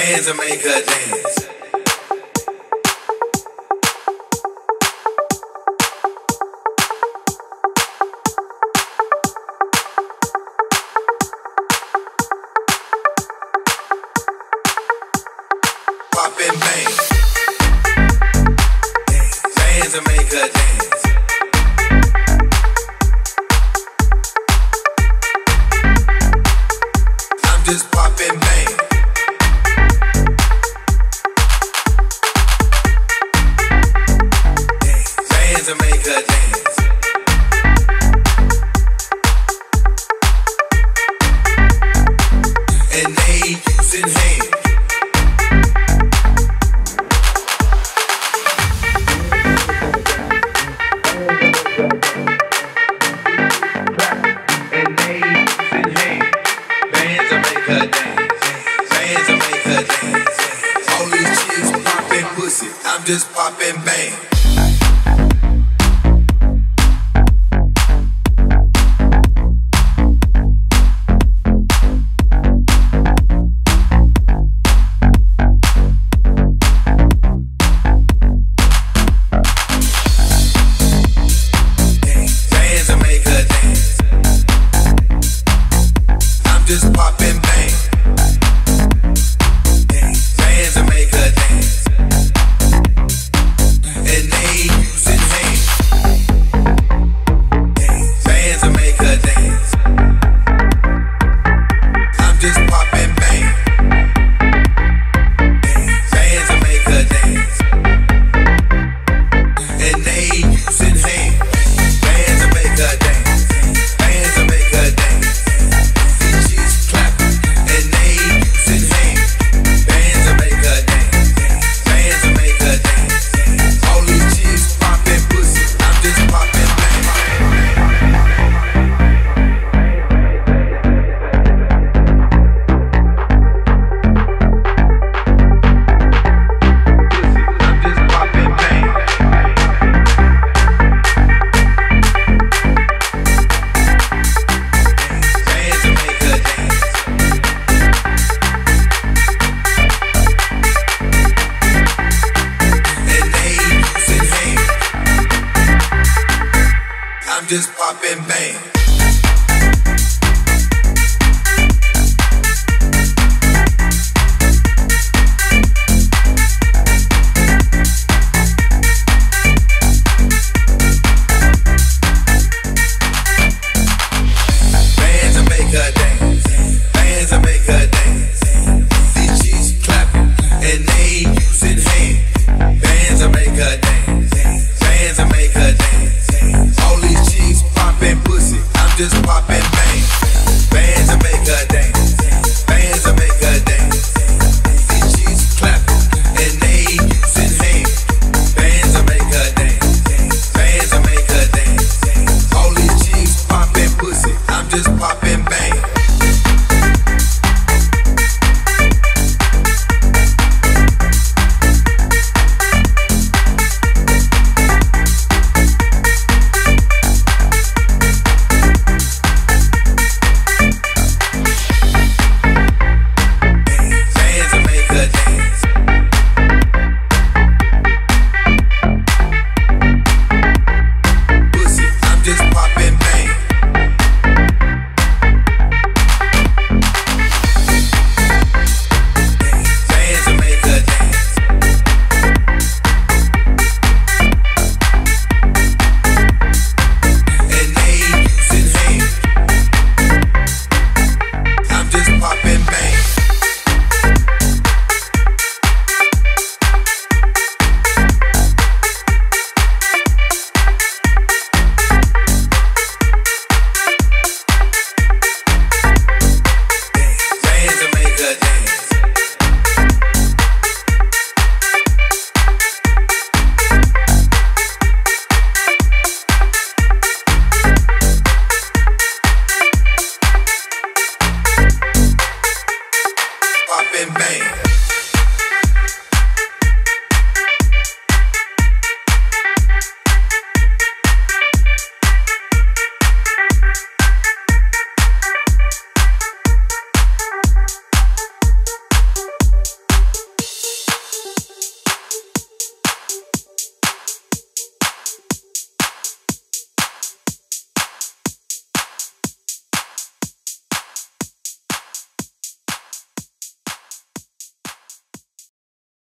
hands and make her dance. Poppin' bang, hands and make her dance. Just pop and bang. Dance and make her dance. And they using hands. All these chicks poppin' pussy, I'm just poppin' bang. Dance and make her dance. I'm just poppin' bang. Just pop and bang.